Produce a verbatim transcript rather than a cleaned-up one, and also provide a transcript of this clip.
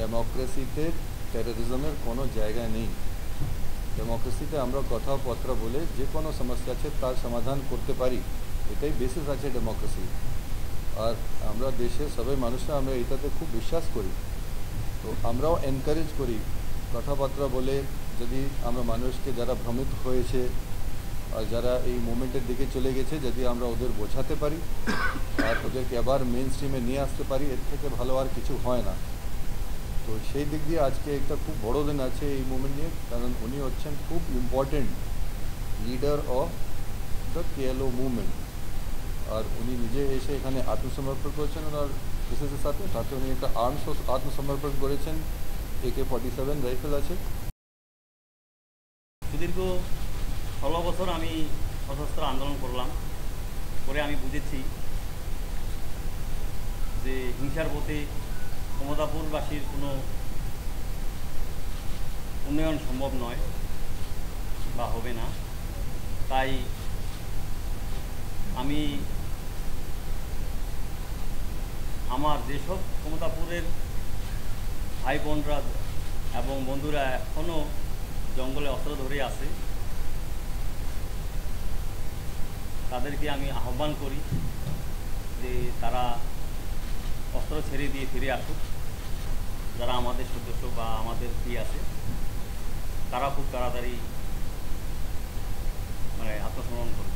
ডেমোক্রেসিতে টেরোরিজমের কোনো জায়গা নেই। ডেমোক্রেসিতে আমরা কথাপত্র বলে যে কোনো সমস্যা আছে তার সমাধান করতে পারি, এটাই বেসিস আছে ডেমোক্রেসি। আর আমরা দেশের সবাই মানুষরা আমরা এটাতে খুব বিশ্বাস করি, তো আমরাও এনকারেজ করি কথাবার্তা বলে। যদি আমরা মানুষকে যারা ভ্রমিত হয়েছে আর যারা এই মুভমেন্টের দিকে চলে গেছে, যদি আমরা ওদের বোঝাতে পারি আর ওদেরকে আবার মেন স্ট্রিমে নিয়ে আসতে পারি, এর থেকে ভালো আর কিছু হয় না। তো সেই দিক দিয়ে আজকে একটা খুব বড় দিন আছে এই মুভমেন্ট নিয়ে, কারণ উনি হচ্ছেন খুব important leader of the KLO movement. আর উনি নিজে এসে এখানে আত্মসমর্পণ করেছেন, ওনার বিশেষের সাথে সাথে উনি একটা আর্মস আত্মসমর্পণ করেছেন, একে ফর্টি সেভেন রাইফেল আছে। সুদীর্ঘ ষোলো বছর আমি সশস্ত্র আন্দোলন করলাম, করে আমি বুঝেছি যে হিংসার প্রতি কমলাপুরবাসীর কোনো উন্নয়ন সম্ভব নয় বা হবে না। তাই আমি আমার যেসব কমলাপুরের ভাই বোনরা এবং বন্ধুরা এখনও জঙ্গলে অস্ত্র ধরে আছে, তাদেরকে আমি আহ্বান করি যে তারা অস্ত্র ছেড়ে দিয়ে ফিরে আসুক। যারা আমাদের সদস্য বা আমাদের প্রিয় আছে তারা খুব তাড়াতাড়ি মানে আত্মসমর্পণ করবে।